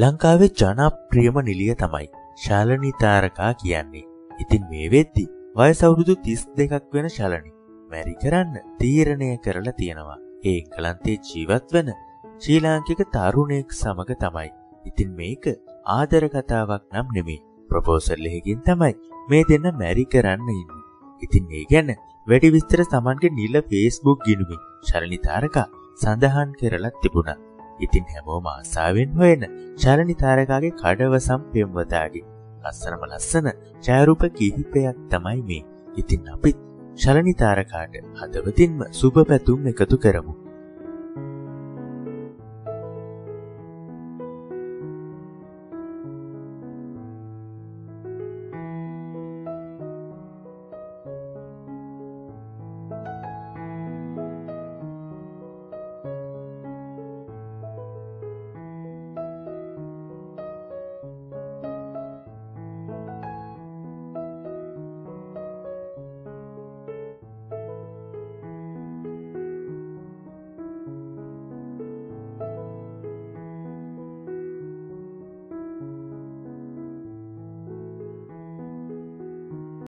ලංකාවේ ජනප්‍රියම නිලිය තමයි ශාලනී තාරකා කියන්නේ. ඉතින් මේ වෙද්දි වයස අවුරුදු 32ක් වෙන ශාලනී මැරි කරන්න තීරණය කරලා තියෙනවා. ඒ එංගලන්තයේ ජීවත් වෙන ශ්‍රී ලාංකික තරුණයෙක් සමග තමයි. ඉතින් මේක ආදර කතාවක් නම් නෙමෙයි. ප්‍රොපෝසල් එකකින් තමයි මේ දෙන්න මැරි කරන්න ඉන්නේ. ඉතින් ඒ ගැන වැඩි විස්තර Tamanගේ නිල Facebook ගිණුමින් ශාලනී තාරකා සඳහන් කරලා තිබුණා. ඉතින් හැමෝම ආසාවෙන් හොයන ශාලනී තාරකාගේ කඩවසම් පෙම්වතාගේ ලස්සනම ලස්සන ඡායාරූප කිහිපයක් තමයි මේ. ඉතින් අපිත් ශාලනී තාරකාට හදවතින්ම සුබ පැතුම් එකතු කරමු.